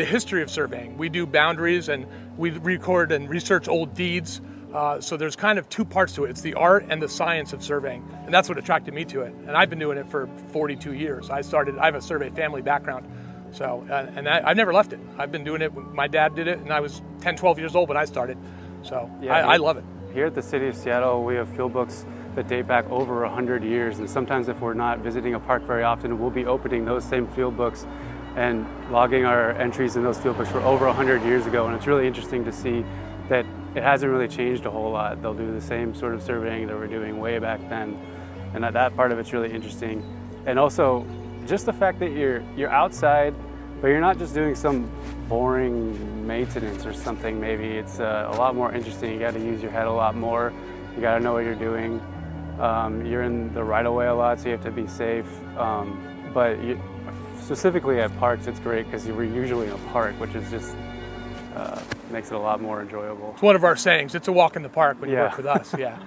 the history of surveying. We do boundaries and we record and research old deeds. So there's kind of two parts to it. It's the art and the science of surveying. And that's what attracted me to it. And I've been doing it for 42 years. I have a survey family background. So, I've never left it. I've been doing it. My dad did it and I was 10, 12 years old when I started. So yeah, I love it. Here at the City of Seattle, we have field books that date back over 100 years. And sometimes if we're not visiting a park very often, we'll be opening those same field books and logging our entries in those field books for over 100 years ago. And it's really interesting to see that it hasn't really changed a whole lot. They'll do the same sort of surveying that we're doing way back then. And that part of it's really interesting. And also just the fact that you're outside, but you're not just doing some boring maintenance or something maybe. It's a lot more interesting. You gotta use your head a lot more. You gotta know what you're doing. You're in the right-of-way a lot, so you have to be safe. Specifically at parks, it's great because we're usually in a park, which is just makes it a lot more enjoyable. It's one of our sayings. It's a walk in the park when you work with us. Yeah.